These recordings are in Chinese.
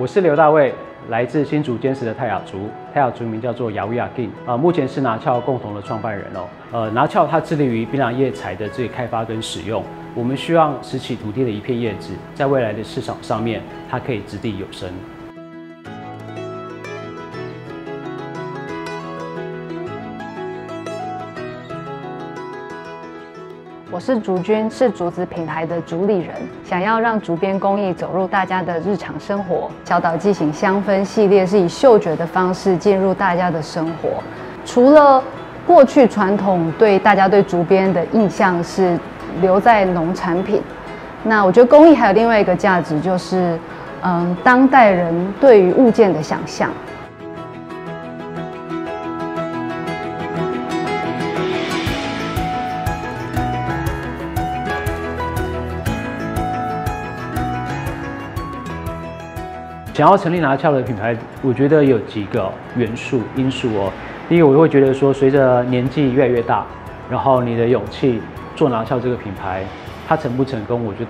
我是刘大卫，来自新竹尖石的泰雅族，泰雅族名叫做Yawiyakin，目前是拿俏共同的创办人哦。拿俏它致力于槟榔叶材的这个开发跟使用，我们希望拾起土地的一片叶子，在未来的市场上面，它可以掷地有声。我是竹君，是竹子品牌的主理人，想要让竹编工艺走入大家的日常生活。小岛纪行香氛系列是以嗅觉的方式进入大家的生活。除了过去传统对大家对竹编的印象是留在农产品，那我觉得工艺还有另外一个价值，就是当代人对于物件的想象。想要成立拿俏的品牌，我觉得有几个因素哦。第一个，我会觉得说，随着年纪越来越大，然后你的勇气做拿俏这个品牌，它成不成功，我觉得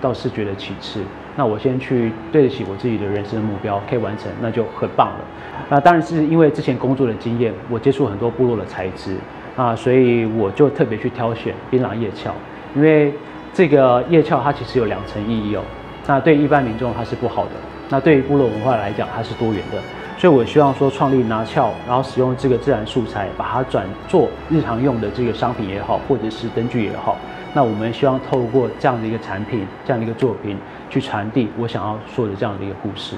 倒是觉得其次。那我先去对得起我自己的人生目标，可以完成，那就很棒了。那当然是因为之前工作的经验，我接触很多部落的材质啊，所以我就特别去挑选槟榔叶鞘，因为这个叶鞘它其实有两层意义哦。那对一般民众它是不好的。那对于部落文化来讲，它是多元的，所以我希望说创立拿俏，然后使用这个自然素材，把它转做日常用的这个商品也好，或者是灯具也好。那我们希望透过这样的一个产品，这样的一个作品，去传递我想要说的这样的一个故事。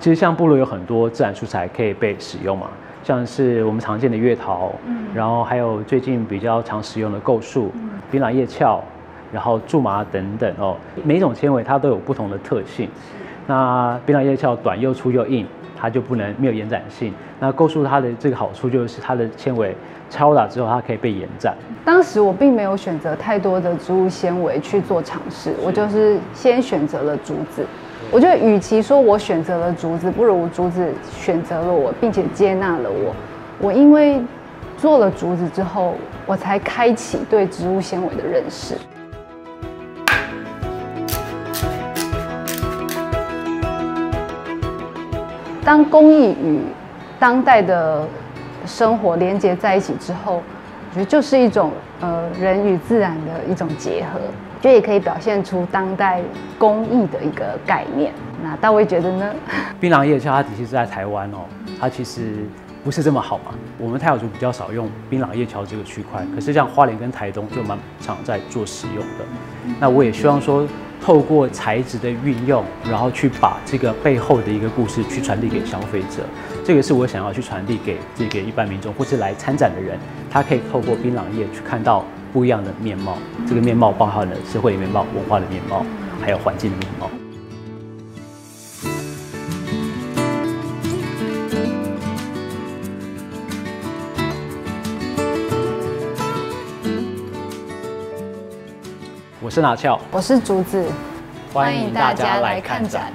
其实像部落有很多自然素材可以被使用嘛。像是我们常见的月桃，然后还有最近比较常使用的构树、槟榔叶鞘，然后苎麻等等哦。每一种纤维它都有不同的特性。那槟榔叶鞘短又粗又硬，它就没有延展性。那构树它的这个好处就是它的纤维敲打之后，它可以被延展。当时我并没有选择太多的植物纤维去做尝试，我就是先选择了竹子。我觉得，与其说我选择了竹子，不如竹子选择了我，并且接纳了我。我因为做了竹子之后，我才开启对植物纤维的认识。当工艺与当代的生活连接在一起之后，我觉得就是一种人与自然的一种结合。就也可以表现出当代工艺的一个概念。那大卫觉得呢？槟榔叶鞘它其实在台湾哦，它其实不是这么好嘛。我们泰雅族比较少用槟榔叶鞘这个区块，可是像花莲跟台东就蛮常在做使用的。那我也希望说，透过材质的运用，然后去把这个背后的一个故事去传递给消费者。这个是我想要去传递给这个一般民众或是来参展的人，他可以透过槟榔叶去看到不一样的面貌，这个面貌包含了社会的面貌、文化的面貌，还有环境的面貌。我是拿俏，我是竹子，欢迎大家来看展。